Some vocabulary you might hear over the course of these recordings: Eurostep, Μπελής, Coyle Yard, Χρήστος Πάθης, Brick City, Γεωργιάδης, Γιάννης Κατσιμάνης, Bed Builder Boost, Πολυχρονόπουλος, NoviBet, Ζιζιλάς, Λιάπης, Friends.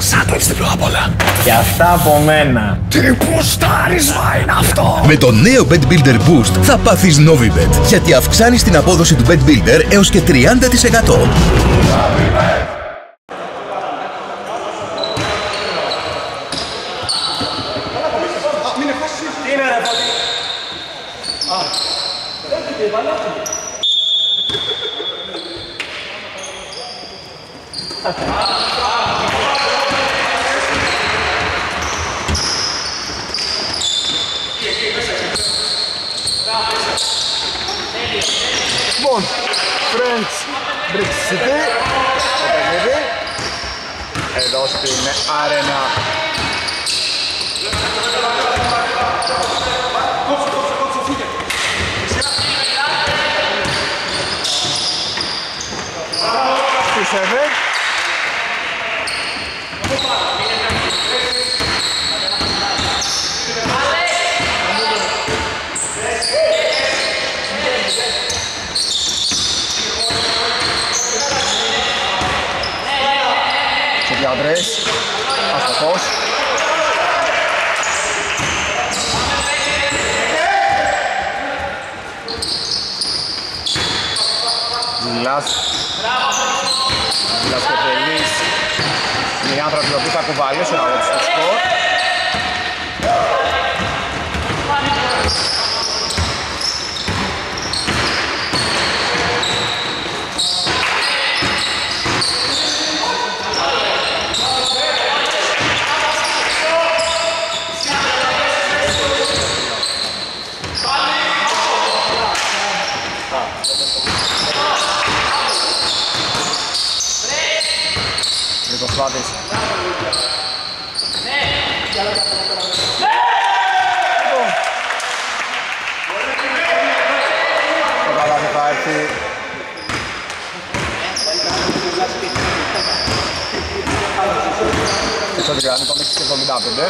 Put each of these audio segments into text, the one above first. σάντουιτς διπλό απ' όλα. Και αυτά από μένα. Τι πουστάρισμα είναι αυτό! Με το νέο Bed Builder Boost θα πάθεις NoviBet, γιατί αυξάνεις την απόδοση του Bed Builder έως και 30%. Λοιπόν, friends, Brick City, εδώ στην αρένα. Σέβε. Αντρές, αστοχός. Ζουλάς. Ζουλάς και τελείς. Είναι οι άνθρωποι που θα κουβαλήσουν από τους στο σκορ. Σωτριάνη, πάμε στις 75.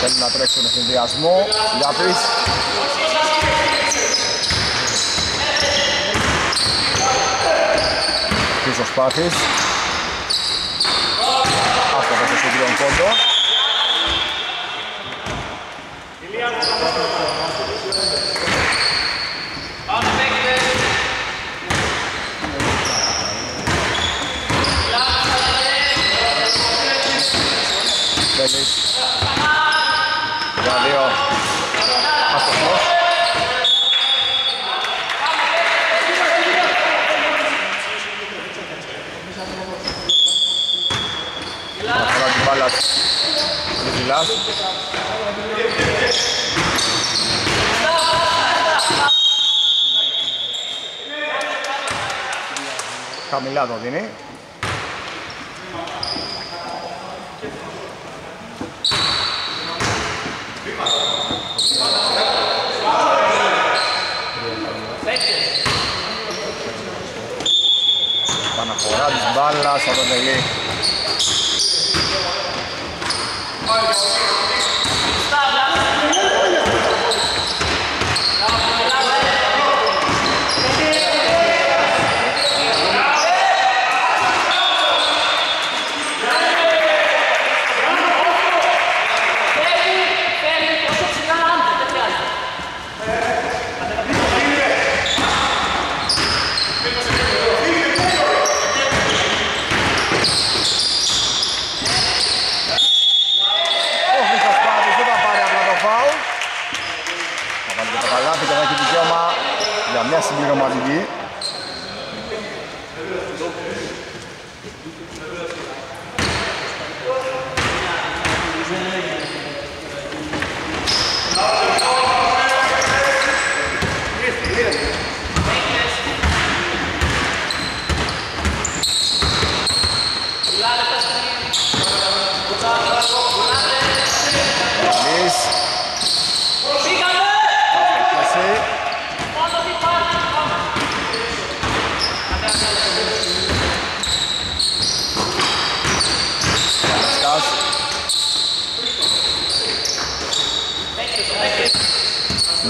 Θέλουν να τρέξουν συνδυασμό, Λιάπης. Πίσω Σπάθης. Αυτό θα το συγκριών κόντο. Χαμηλά το δίνει. Παναφορά της μπάλας από το τελεί. Συμπληρωματική.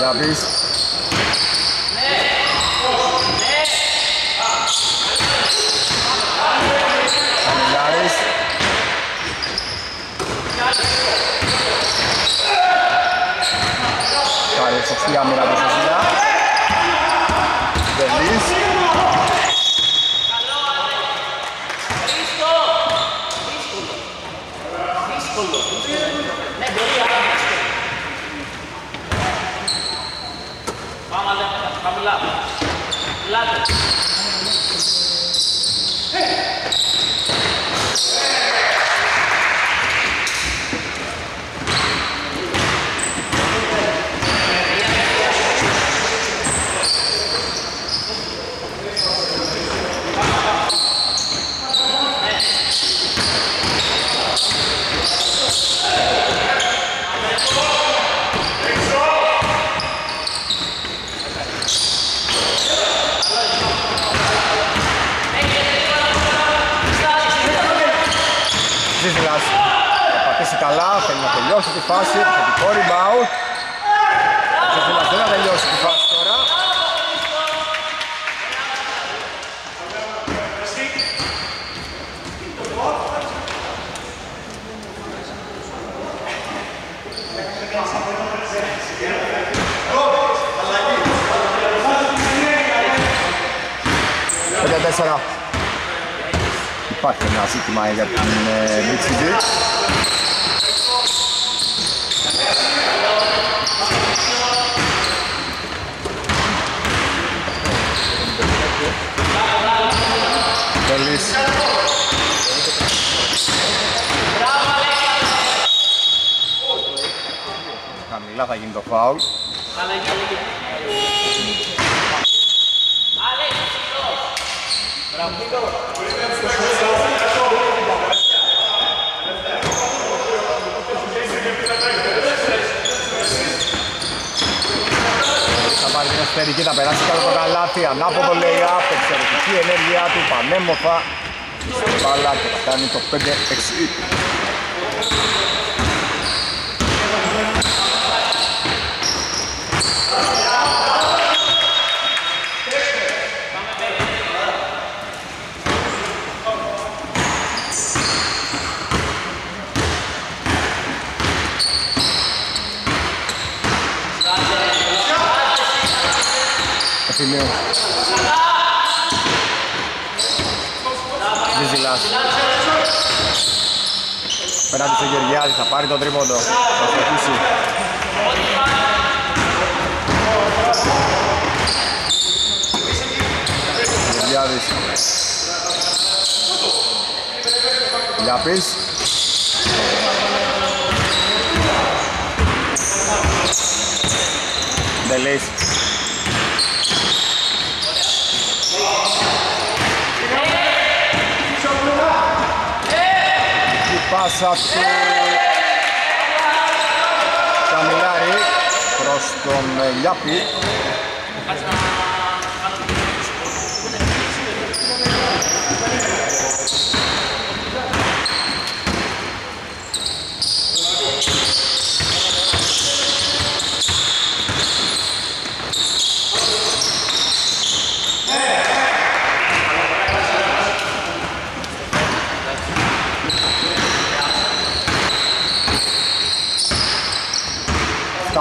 Γιάμπης. Κάνουμε ένα προσθέσινα. Βελής. Τελειώσει τη φάση, επιθετικό rebound. Ο Ξεφύλας δεν θα τελειώσει τη φάση τώρα. Υπάρχει ένα ζήτημα για την Brick City. Χαμηλά θα γίνει το φάουλ. Θα πάρει την εσωτερική, θα περάσει κάτω το καλάθι. Ανάποδο λέει απ' εξαιρετική ενέργειά του, πανέμορφα. Μπάλα και θα κάνει το 5-6. Ζιζιλάς. Πέρατε στο Γεργιάδη, θα πάρει τον τρίποντο. Θα στοχίσει. Γεργιάδης. Λιάπης. Μπελής. Πάσα του Καμιλάρη προς τον Λιάπη.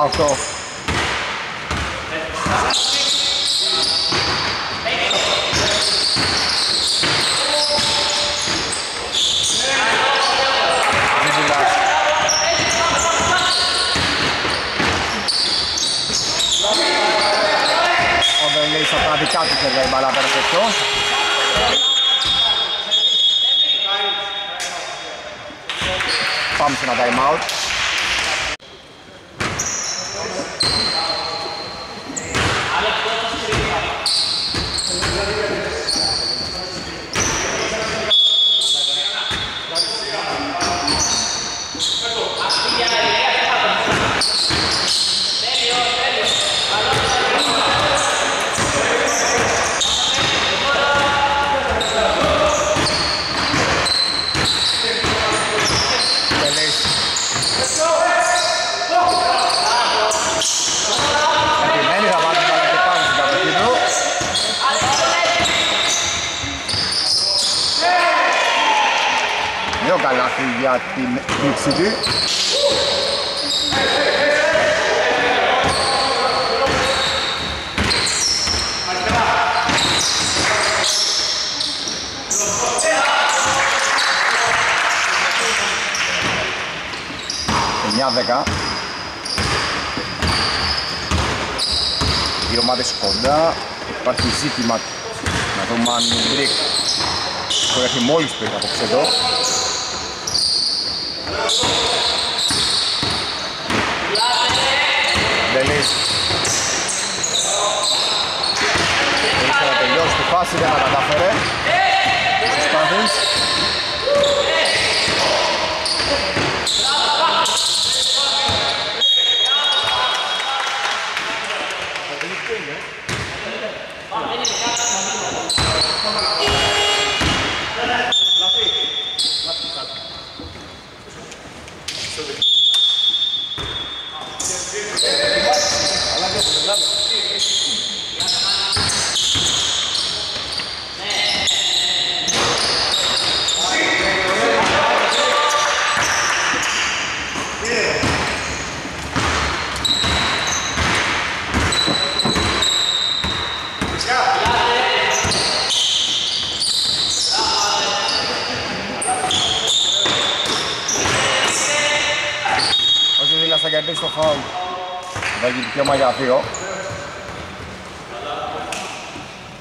Αυτό. Ο Βελής από τα δικά του χέρια η μπαλά πέρασε εκτός. Πάμε σε ένα time out. Let's go. Τρομερό καλάθι για την Brick City. Οι ομάδες κοντά, υπάρχει ζήτημα να δούμε αν η Brick το έχει μόλις πριν απόψε εδώ. Μπελής. Ήρθε να τελειώσει τη φάση, δεν τα κατάφερε. Σπάντης. Στο φάουλ θα γίνει δικαίωμα για δύο.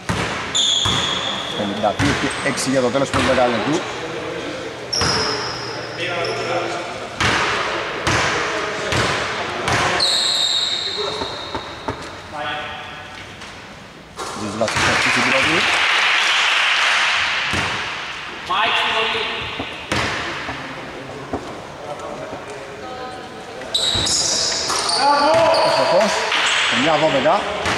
52 και 6 για το τέλος του 50 λεπτού. Μια δώδεκα. Ζεζιλάς.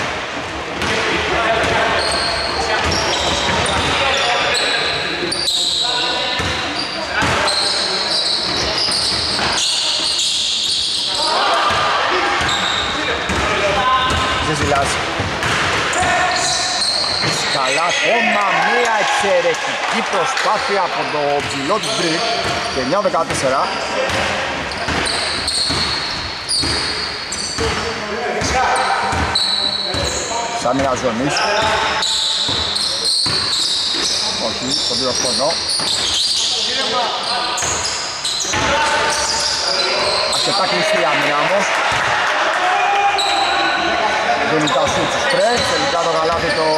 Καλά, ακόμα μια εξαιρετική προσπάθεια από το ψηλό της Brick και 9-14. Σαν μια ζωνής. Όχι, στον πήρω φωνό. Αρκετά κλειστή η άμυνα όμως. Δουλικά σου τους τρέχ, τελικά το γαλάτι το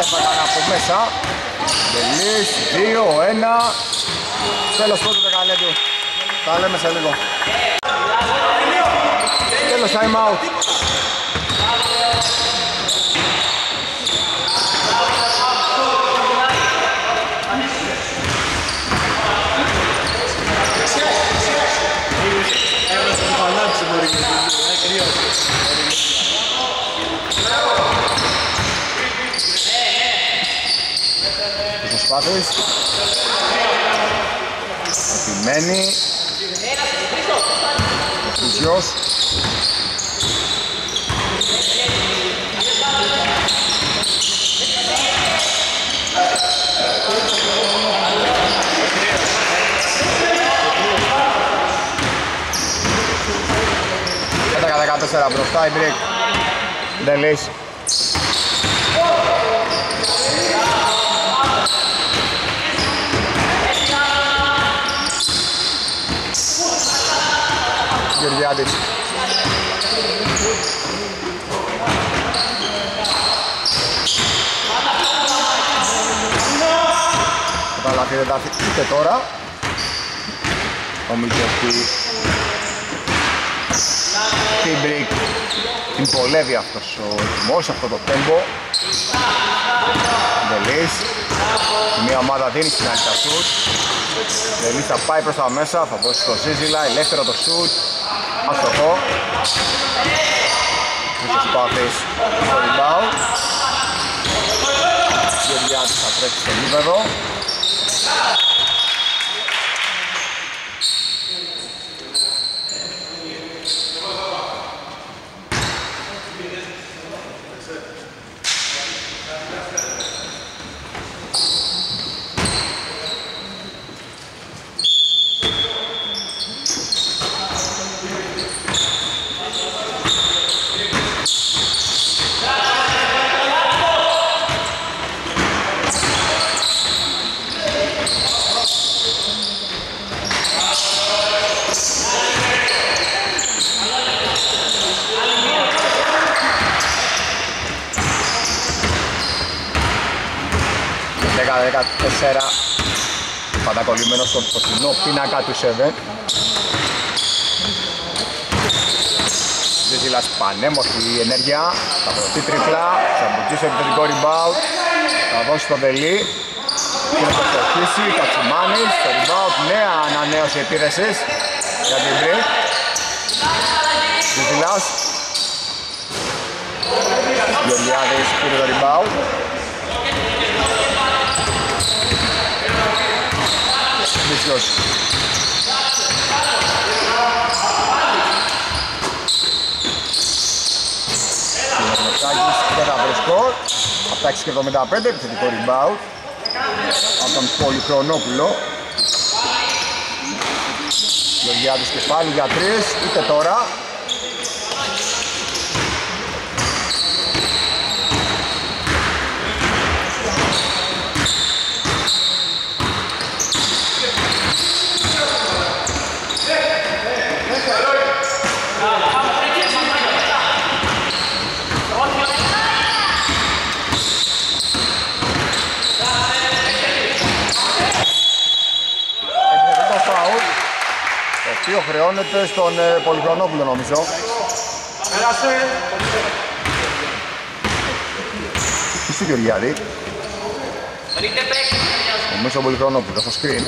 έφαγαν από μέσα. Τελείς, 2-1. Τέλος πρώτου δεκαλέτου. Τα λέμε σε λίγο. Τέλος time out. Πάθεις. Επιμένει. Ο Φουζιός. Κατά 14 μπροστά η Brick. Δεν λύσει. Γεωργιάδης. Τα λάθη δεν τα αφήκε τώρα. Νομίζω ότι την Brick την πολεύει αυτός ο ρυθμός, αυτό το τέμπο. Δελής. Μία ομάδα δίνει στην άλλη τα σουτ. Δελής θα πάει προς τα μέσα, θα δώσει το Ζίζιλα, ελεύθερο το σουτ. Αστοχό. Χρήστος Πάθης στο rebound. Γεωργιάδης θα τρέξει στο γήπεδο. 4-4, πάντα κολλημένο στον φωτεινό πίνακα του 7. Ζήλας πανέμορφη ενέργεια, θα προωθεί τριπλά, θα μπουκίσει επιθετικό rebound, θα δώσει το βελί και θα προχωρήσει, θα τσιμάνει, το rebound, νέα ανανέωση επίθεσης για την Brick. Ζήλας, Γεωργιάδης πήρε το rebound. Ζήλος. Από τα 6.75, επιθετικό rebound από τον Πολυχρονόπουλο. Γεωργιάδης και πάλι για 3, είτε τώρα. Χρεώνεται στον Πολυχρονόπουλο, νομίζω. Πέρασε. Στον Γεωργιάδη. Νομίζω ο Πολυχρονόπουλος, στο screen.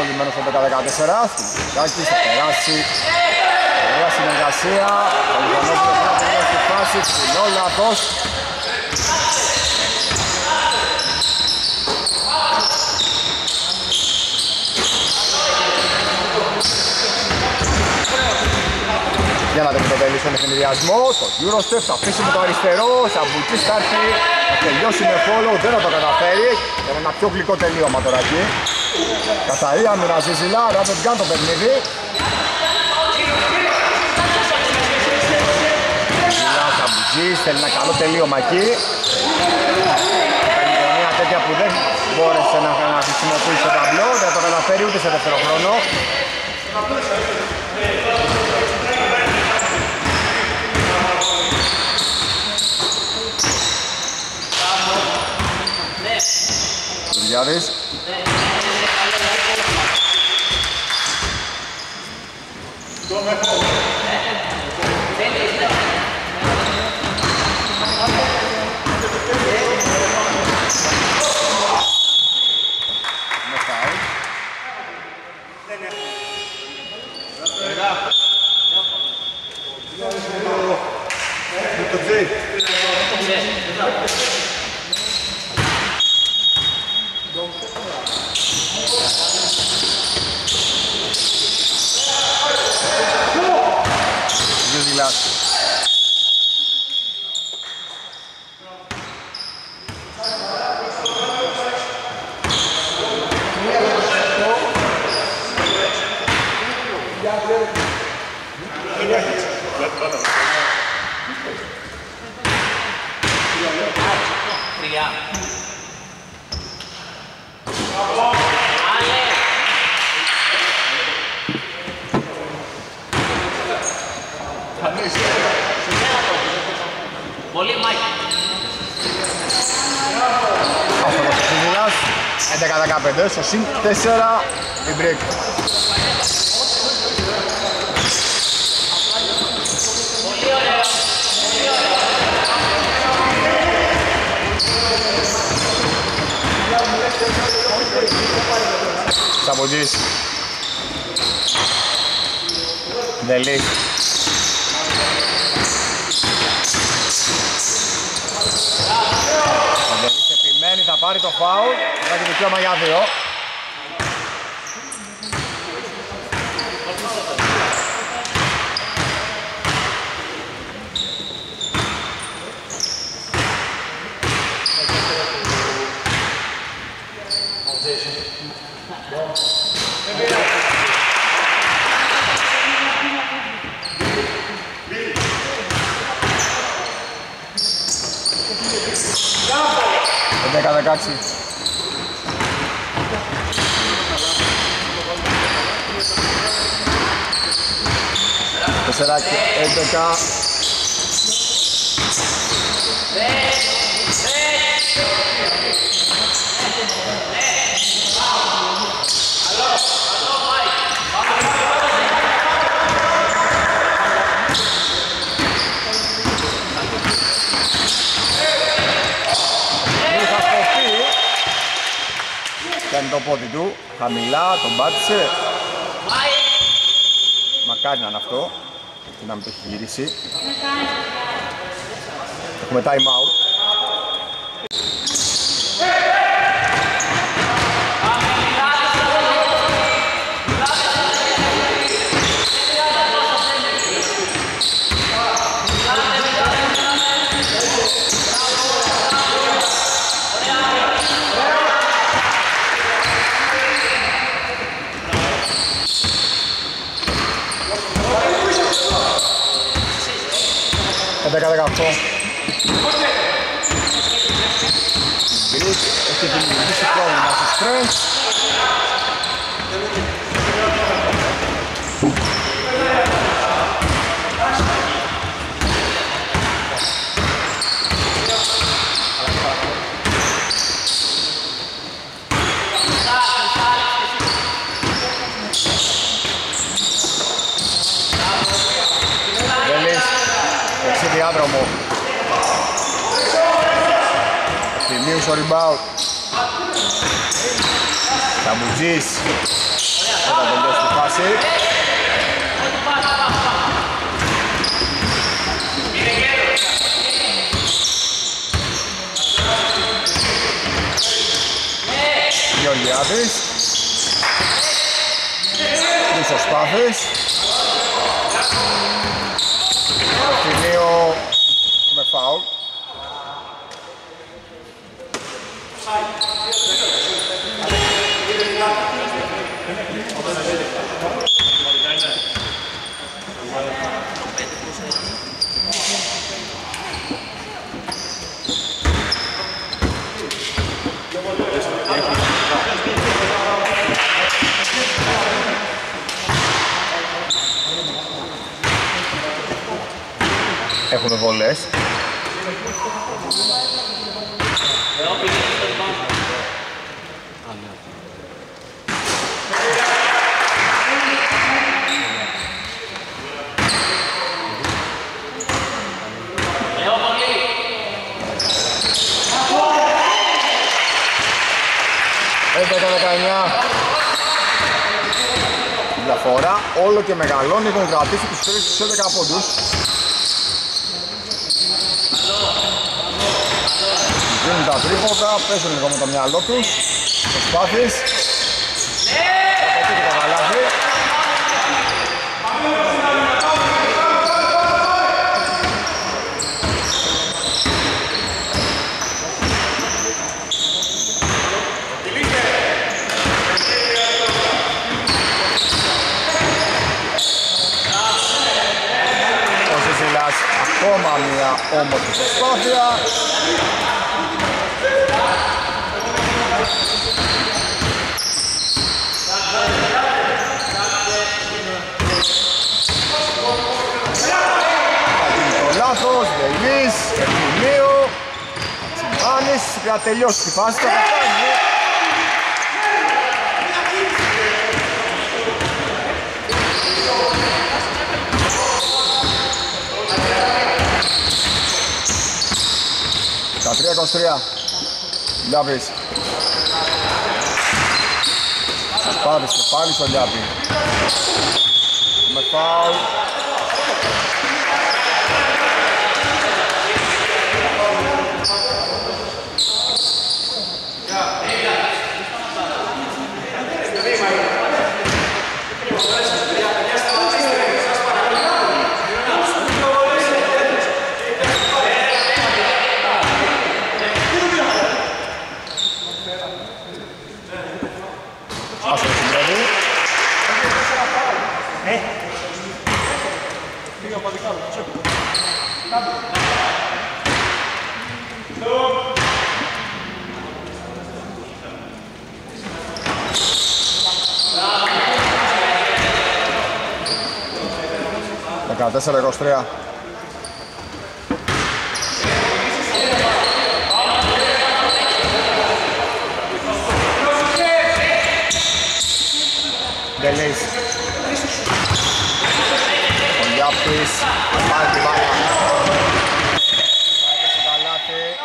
Κολλημένος στο 10-14, Στυλιτάκης θα περάσει, ωραία συνεργασία, ο Λιβανόπουλος θα περάσει τη φάση, ψηλό λάθος. Για να δούμε το βέλη στον εθνιδιασμό, το Eurostep θα αφήσει με το αριστερό, Σαμπουκής θα έρθει, θα τελειώσει με follow, δεν θα το καταφέρει, για ένα πιο γλυκό τελείωμα τώρα εκεί. Καθαρή άμυνα Ζιζιλά, Ράπερ Γκάν το παιχνίδι. Ζιζιλά Σαμπουτζής, θέλει ένα καλό τελείωμα εκεί. Παίρνει μια τέτοια που δεν μπόρεσε να χρησιμοποιήσει το ταμπλό, δεν το καταφέρει ούτε σε δεύτερο χρόνο. Τουριάδης. Στο συν 4 η Brick. Σαμποντζής. Δελή. Θα πάρει το φάουλ, θα έχει δικαίωμα για 2. 10-16. Τεσσεράκι, 11. Κάνει το πόδι του, χαμηλά, τον πάτησε. Μακάρι να είναι αυτό. Και να μην το έχει γυρίσει. Έχουμε time out. Rebound. Καμουτζής. Θα τελειώσει τη φάση. Γεωργιάδης. Πίσω Στάθης. Τιμίο με φάουλ. Έχουμε βολές. Διαφορά όλο και μεγαλώνει, έχουν κρατήσει τους φίλους στους 11 πόντους. Δίνουν τα τρίποτα, παίζουν λίγο με το μυαλό τους. Προσπάθεις. Κατακεί και το καλάθι. Ακόμα μια όμορφη προσπάθεια. Πατίνει το λάθος, Δελής, Ευθυμίου, Τσιμάνης, πρέπει να τελειώσει τη φάση, θα καταφέρει. Τρία. Λιάβης. Πάρεις και πάλι στο Λιάβη. Με φάουλ. Άσο, 14-23. Delays. Κολιάπτης, πάλι τη μπάλα. Πάει στο καλάθι.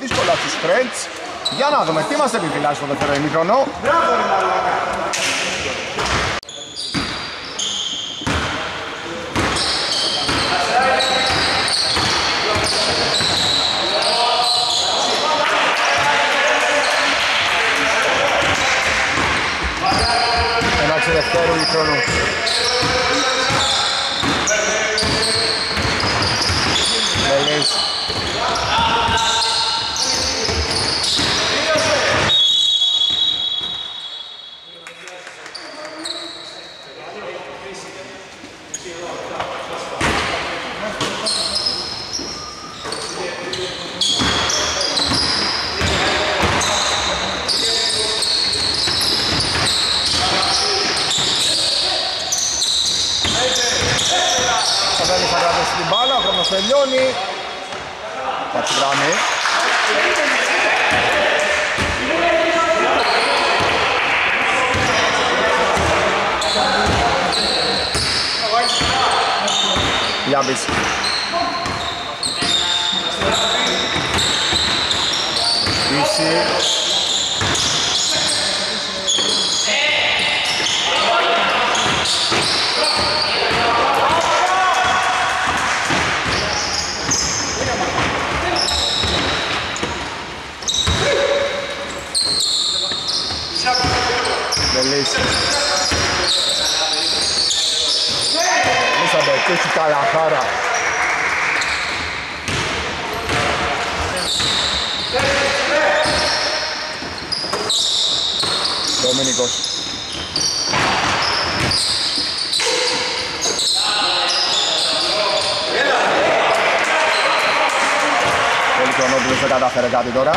Δύσκολα του στρέτς. Για να δούμε τι μας επιφυλάσσει στο δεύτερο ημίχρονο. Μπράβο, ρε μαλάκα. Εντάξει, δεύτερο ημίχρονο. Τελειώνει. Πατσιγράμι. Λιάμπης. Ίση. Και έχει καλαχάρα. Δομήνικος. Πολύ χρονόπλος, δεν κατάφερε κάτι τώρα.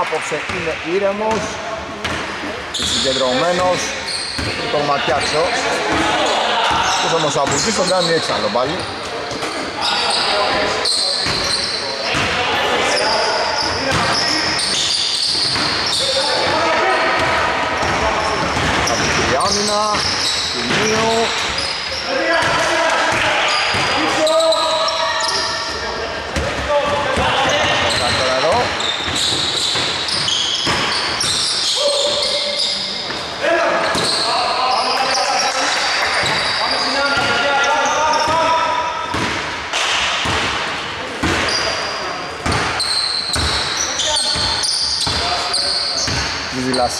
Απόψε είναι ήρεμος και συγκεντρωμένος. Τον ματιάξω. Πώς όμως από εκεί τον κάνει έξαλλο πάλι. Από την άμυνα, σημείο. Ένα παρακαλώ. Λίγος.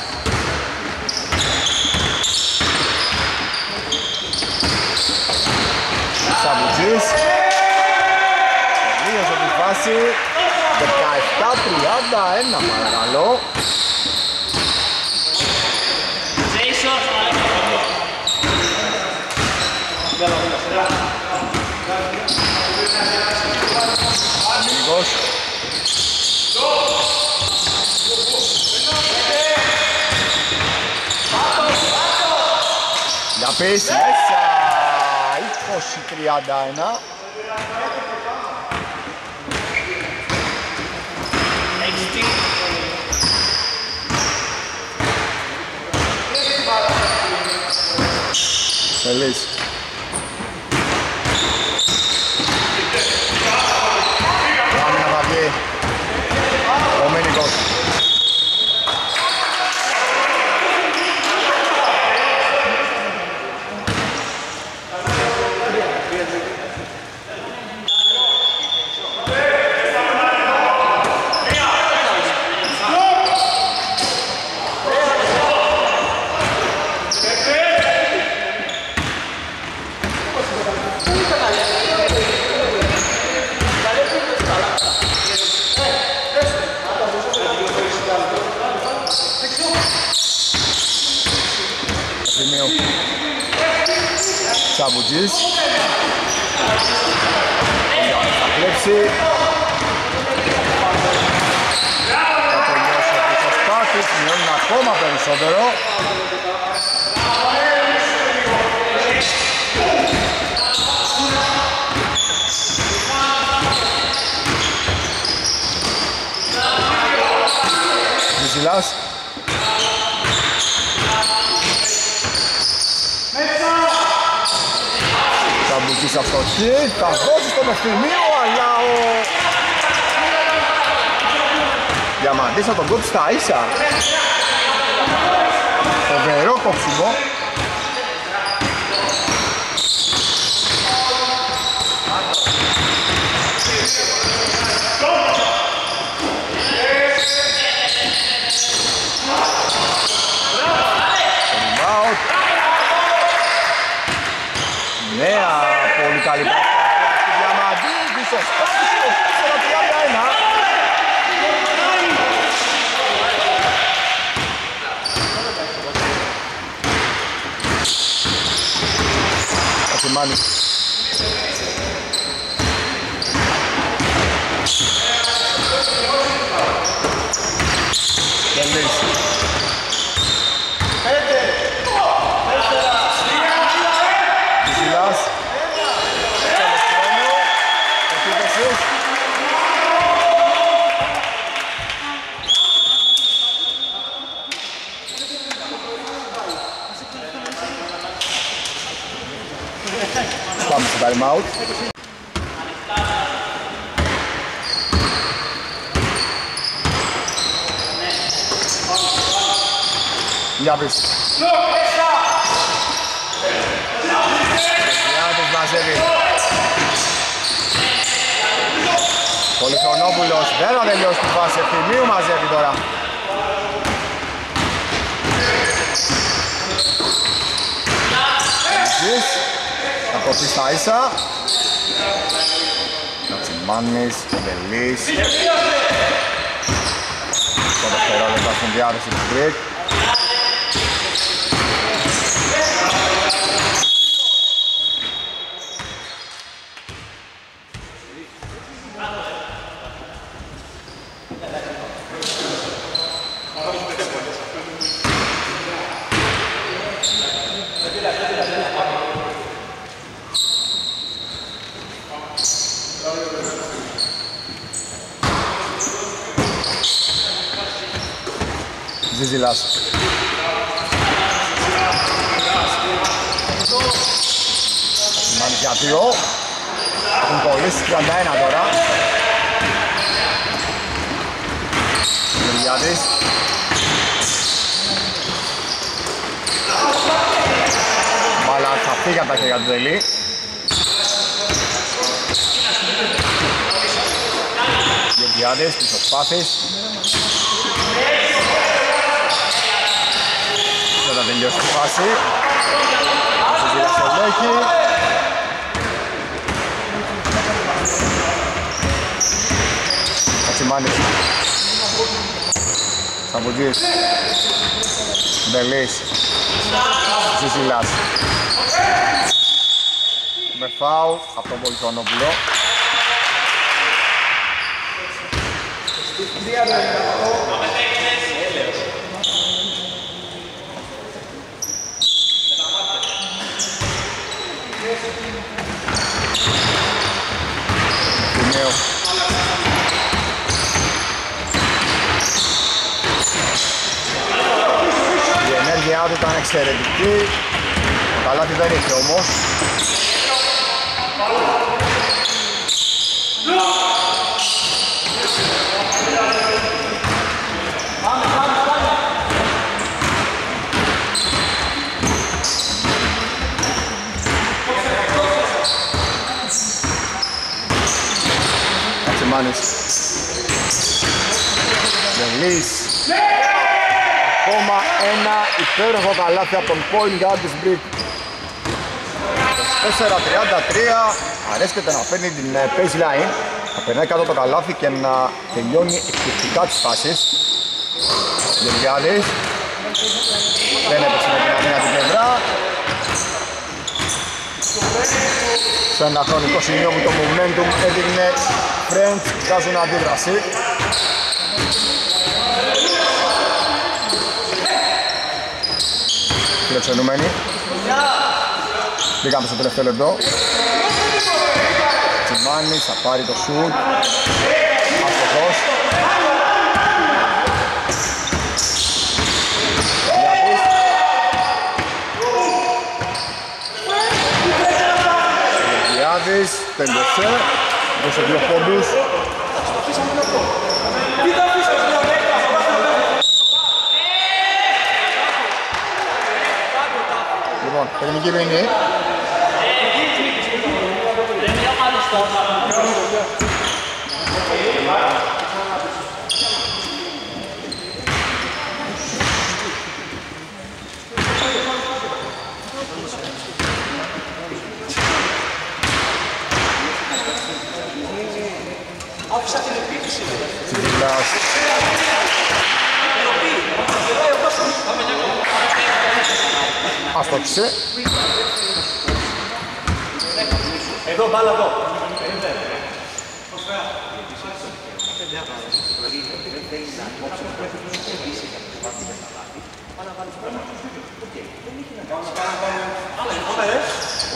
Να πεις μέσα. 20-31. Feliz. Άμυνα θα βγει ο Μίνικος. Σαβουτζής. Θα κλέψει. Θα τελειώσει ο Κουσοστάθης. Μειώνουν ακόμα περισσότερο. Βυζιλάς. Της αυτοχής, θα δώσει στο μεστιμίο, αλλά ο Διαμαντής θα τον κόψει στα ίσα. Φοβερό κόψιμο. Καλή πρωτοβουλία του Διαμαντή, Κουσοστάθης, 24-31. Ασημάνης. Out. Yabis. No, Πολυχρονόπουλος δεν θα τελειώσει την φάση ευθυμίου, μαζεύει τώρα. Κοπή στα ίσα. Κατσιμάνης, Κομπελής. Στο δευτερόλεπτο στην διάθεση του Brick. Ζιζιλάς. Μαν για δύο. Έχουν κολλήσει 31 τώρα. Γεωργιάδης. Μπάλα θα φύγει από τα χέρια του Δελή. Γεωργιάδης, πίσω σπάθης. Θα τελειώσει τη φάση. Κατσιμάνης. Σαμπουδής. Μπελής. Ζιζιλάς. Με φάου από τον Πολυχρονόπουλο. Ήταν εξαιρετική, ο καλάτι δεν είχε όμως. Κατσιμάνης. Μελής. Ακόμα ένα υπέροχο καλάθι από τον Coyle Yard της Brick. 4:33, αρέσκεται να παίρνει την baseline, να περνάει κάτω το καλάθι και να τελειώνει εκπληκτικά τις φάσεις. Γεωργιάδης, δεν έπαιξε με την αμήνα την πλευρά. Σε ένα χρονικό σημείο που το momentum έδειχνε Friends, βγάζουν αντίδραση. Φιλοξενούμενοι. Πήγαμε στο τελευταίο λεπτό. Τσιμάνης θα πάρει το σουτ. Αυτοχώς. Γεωργιάδης, τέλειωσε. Δώσε δύο πόντους. Τεχνική μήνυ. Άφησα την επίθεση. Αστόχησε. Εδώ, μπάλα εδώ.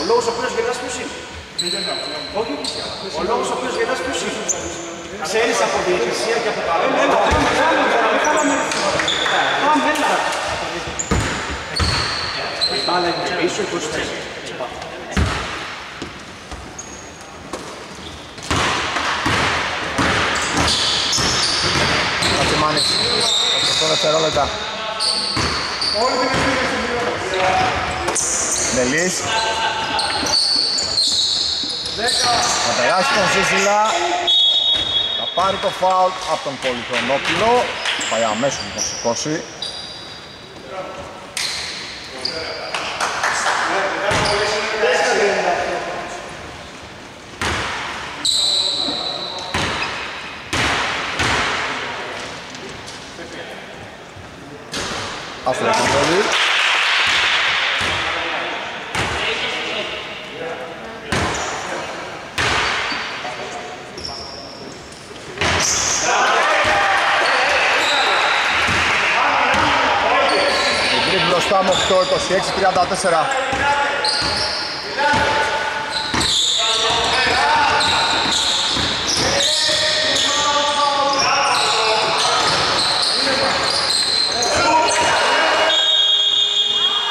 Ο λόγος ο οποίος γελάς ποιος είναι. Όχι, ο λόγος ο οποίος γελάς ποιος είναι. Ξέρεις από διαιτησία και από τα άλλα. Πάμε, έλα. Πάμε, πίσω 23. Μελής. Θα περάσει τον Ζίζιλα. Θα πάρει το φάουλ από τον Πολυχρονόπουλο. Θα πάει αμέσως να τον σηκώσει. Άφερα τον Πολυ. Μπροστά με 8-26-34.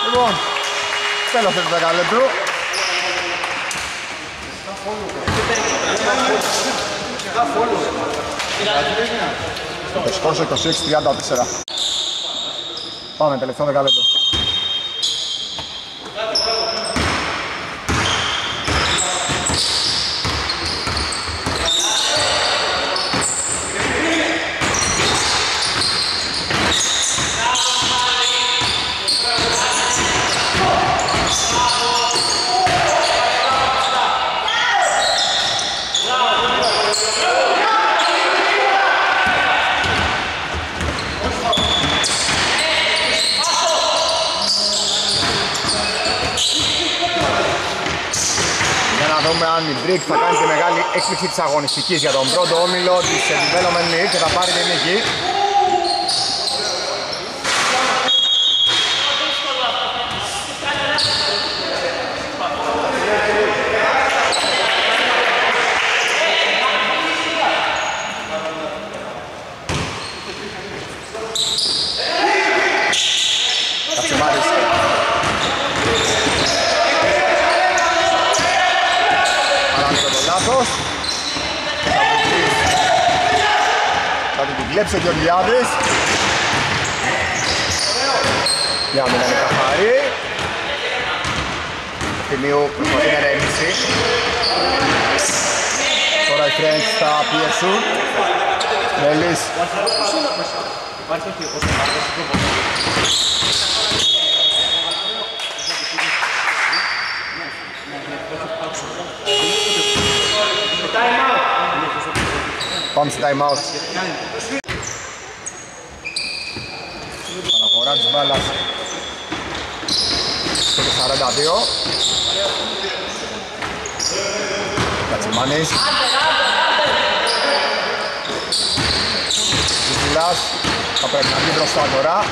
Λοιπόν, τέλος του 10 λεπτού. Το σκορ 26-34. Πάμε, τελευταίο 10 λεπτό. Θα κάνει τη μεγάλη έκπληξη της αγωνιστικής για τον πρώτο όμιλο της Development League και θα πάρει την νίκη. Βλέψε ο Γεωργιάδης. Για να μην είναι καθαρή. Τιμίου προσπαθεί να ρέμψει. Τώρα οι Φρέντς θα πιέσουν. Μελής. Πάμε σε time out. Αναφορά της μπάλας στο 42. Κατσιμάνης. Ζητυλάς θα πρέπει να βγει μπροστά τώρα.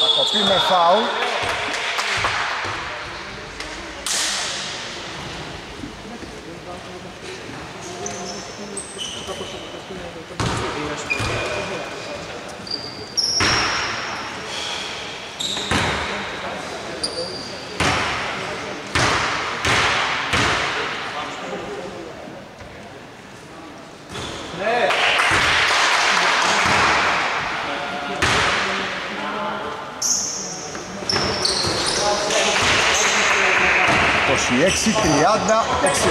Θα κοπεί με φάουλ. Έξι, 36.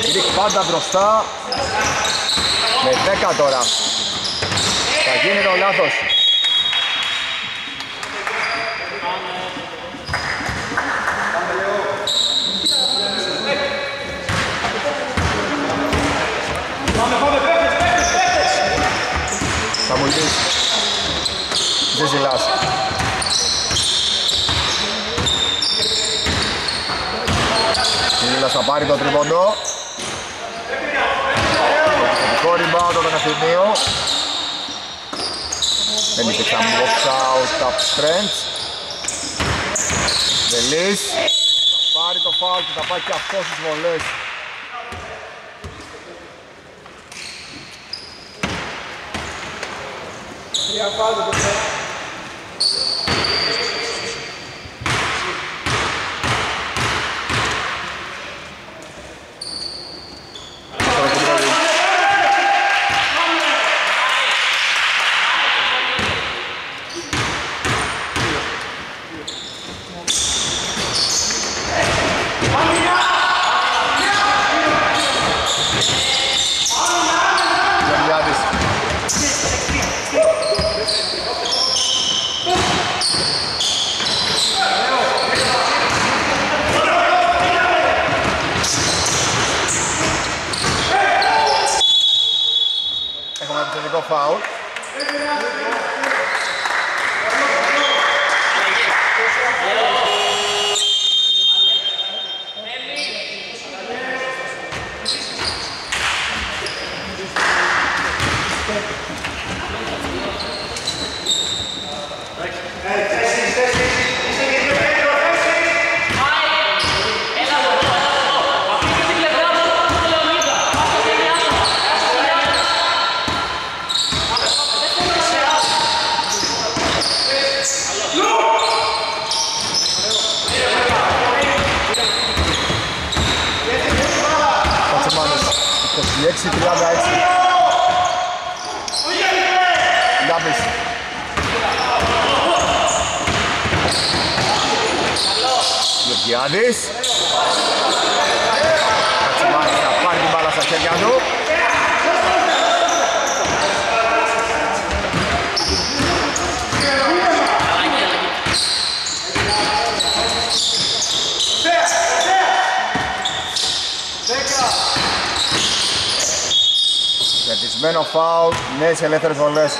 Μπρικ πάντα μπροστά. Με 10 τώρα. Θα γίνει το λάθος. Θα μου λύσει. Δεν ζηλάς. Θα πάρει το τριβοντό. Επιχωρήμα το Παναθηναίο. Benefits and walks out up strength. Δελής πάρει το φάουλ και θα πάει και αυτό στις βολές. Φάουλ. Γιάννης Κατσιμάνης θα πάρει την μπάλα στα χέρια του. Κερδισμένο φάουλ, νέες ελεύθερες βολές.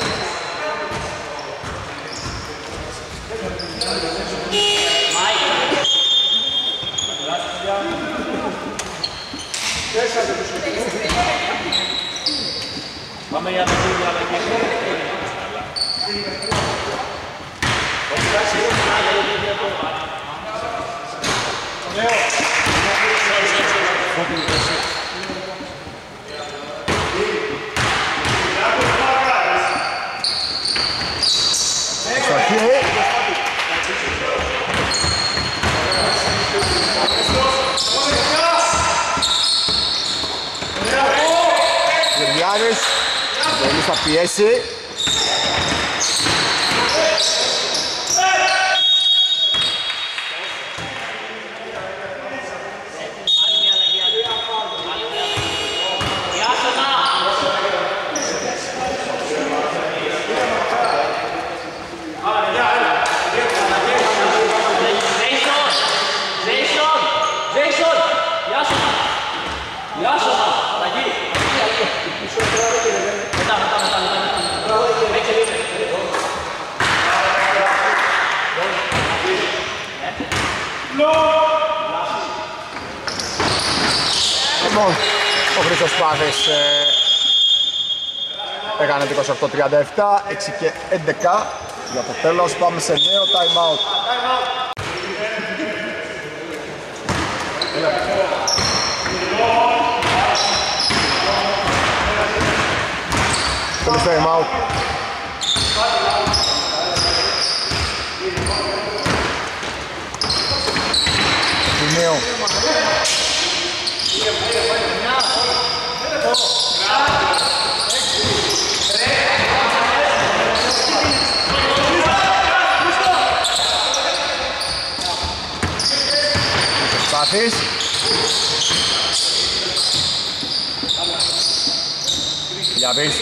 Πάμε για να δούμε άλλα και θα πιέσει. Ο Χρήστος Πάθης έκανε 28-37, 6 και 11 για το τέλος. Πάμε σε νέο time out. This ya ves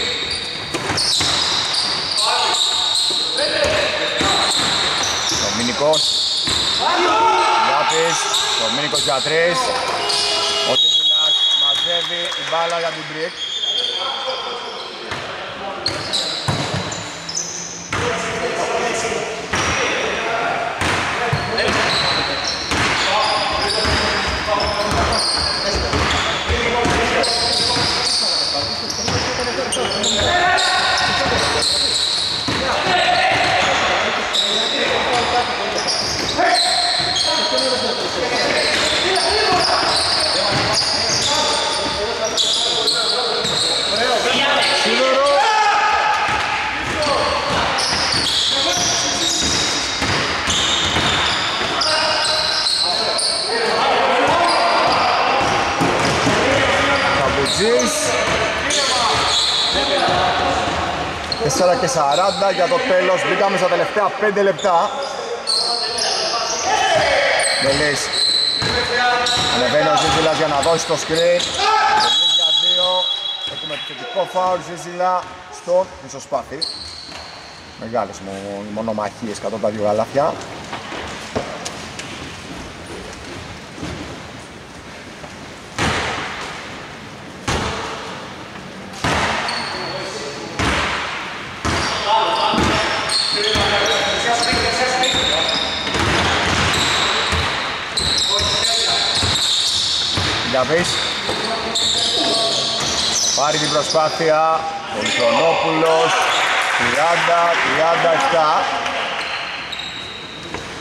Dominicos Λάπης, Dominicos για 3 ο Τίσινας μαζεύει η μπάλα για την Brick. Yeah. 4:40 για το τέλος. Μπήκαμε στα τελευταία 5 λεπτά. Μελής ανεβαίνει ο Ζίζιλας για να δώσει το screen. Για 2. Έχουμε επιθετικό φάουλ Ζίζιλα στο μισοσπάθι. Μεγάλες μονομαχίες κατά τα δύο γαλάφια. Πάρει την προσπάθεια ο Ζωνόπουλος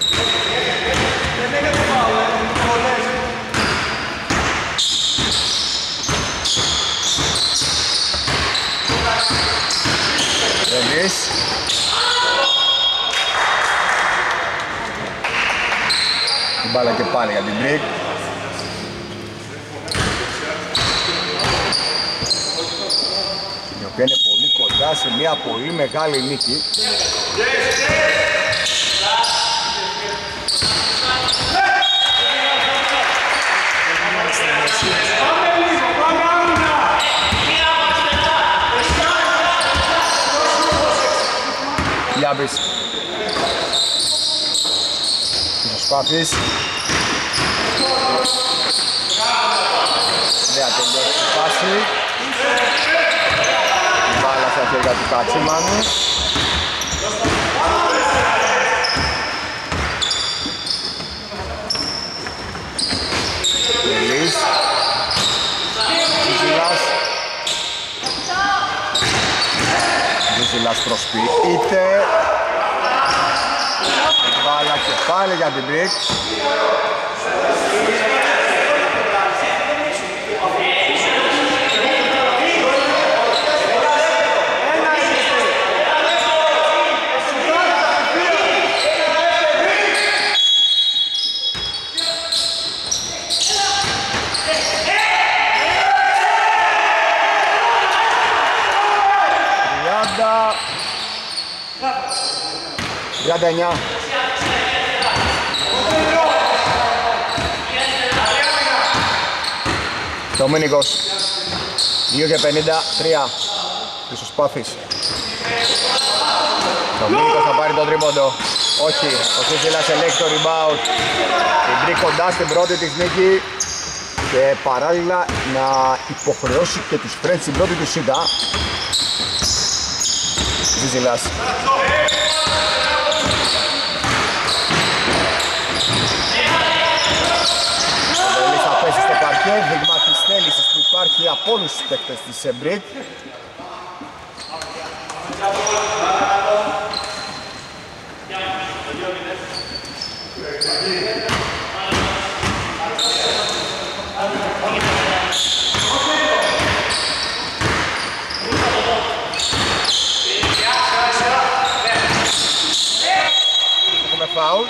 30-37. Ρελής την μπάλα και πάλι για την Brick. Και είναι πολύ κοντά σε μια πολύ μεγάλη νίκη. Γιάμπης. Προσπάθης. Δεν τελειώσει η φάση. Για την Κατσιμάνη. Λελής. Ζιζιλάς. Ζιζιλάς προσποιείται. Βάλα και πάλι για την Brick. Γκαντανιά. Δομήνικος 2:53. Ισοσπάθης. Δομήνικος θα πάρει το τρίποντο. Όχι, ο Ζίζιλας ελέγχει το rebound. Την Brick κοντά στην πρώτη της νίκη και παράλληλα να υποχρεώσει και τους Friends στην πρώτη του σύντα. Ζίζιλας. Δείγμα της θέλησης που υπάρχει από όλους τους παίκτες της Brick. Έχουμε φάουλ.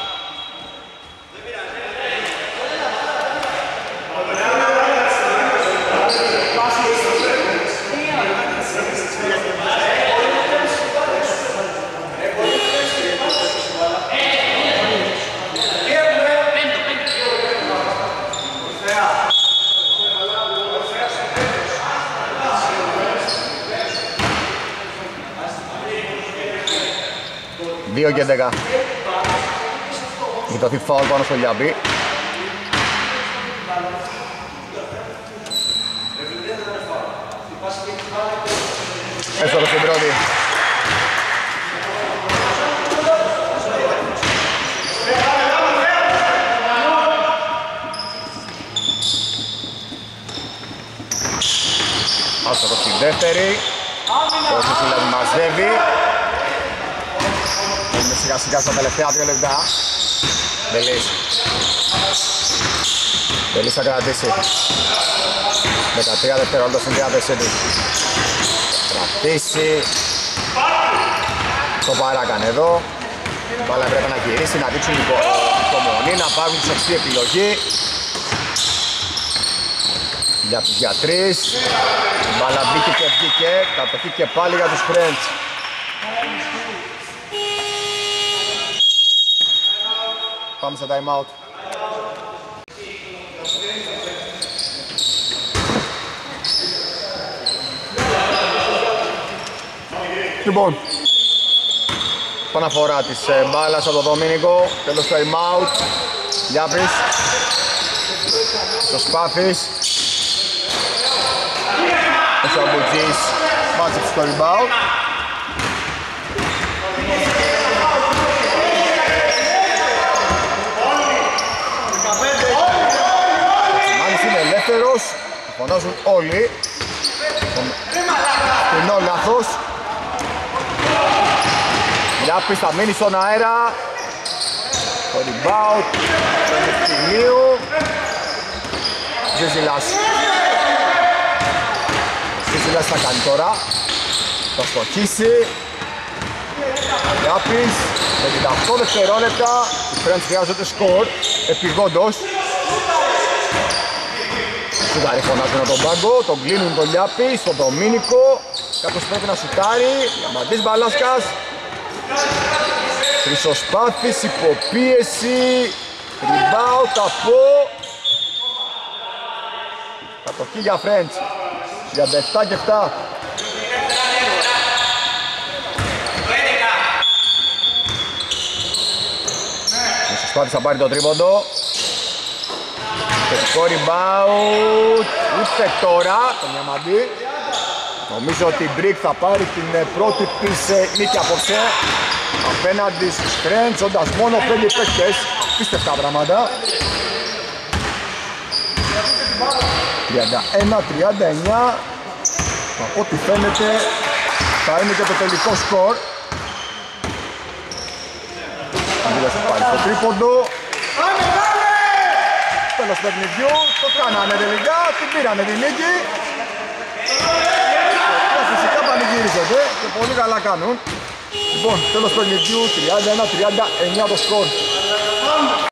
Δύο και 10. Κοιτωθεί φάουλ πάνω στο Λιάμπη. Έστω στην πρώτη. Άστο στην δεύτερη. Όσο συλλαγή μαζεύει. Είμαι σιγά σιγά στα τελευταία 2 λεπτά. Μπελής. Μπελής θα κρατήσει. 13 δευτερόλεπτα στην διάθεσή του. Κρατήσει. Το παράκανε εδώ. Μπάλα πρέπει να γυρίσει, να δείξουν την υπομονή, να πάρουν τη σωστή επιλογή. Για τους γιατρείς. Μπάλα μπήκε και βγήκε. Κατοχή και πάλι για τους Friends. Comes the timeout. Λοιπόν, επαναφορά της μπάλας από τον Δομήνικο, τέλος timeout. Γιάπης, το Σπάθης, ο Σαμπουτζής μάζεψε το rebound. Φωνάζουν όλοι. Κοινό λάθος. Γιάπης θα μείνει στον αέρα. Το rebound του Στυλίου. Ζιζιλάς. Ζιζιλάς θα κάνει τώρα. Θα στοχίσει. Γιάπης. 58 δευτερόλεπτα. Οι Friends χρειάζονται σκορ επιγόντως. Σουτάρει φωνάζουν τον πάγκο, τον κλείνουν τον Λιάπη, στον Δομήνικο. Κάποιος πρέπει να σουτάρει, Διαμαντής Μπαλάσκας. Χρυσοσπάθης, υποπίεση, rebound, ταπό. Κατοχή για Friends, 37 και 7. Χρυσοσπάθης θα πάρει το τρίποντο. Τελικό rebound, ούτε τώρα, τον Διαμαντή. Νομίζω ότι η Brick θα πάρει την πρώτη της νίκη απόψε απέναντι στους Friends, όντας μόνο 5 παίκτες. Απίστευτα πράγματα. 31-39, από ό,τι φαίνεται θα είναι και το τελικό σκορ. Αντίλας θα πάρει το τρίποντο. Τέλος παιχνιδιού, το κάναμε τελικά, την πήραμε την νίκη. Και φυσικά πανηγυρίζονται και πολύ καλά κάνουν. Λοιπόν, τέλος παιχνιδιού, 31-39 το σκορ.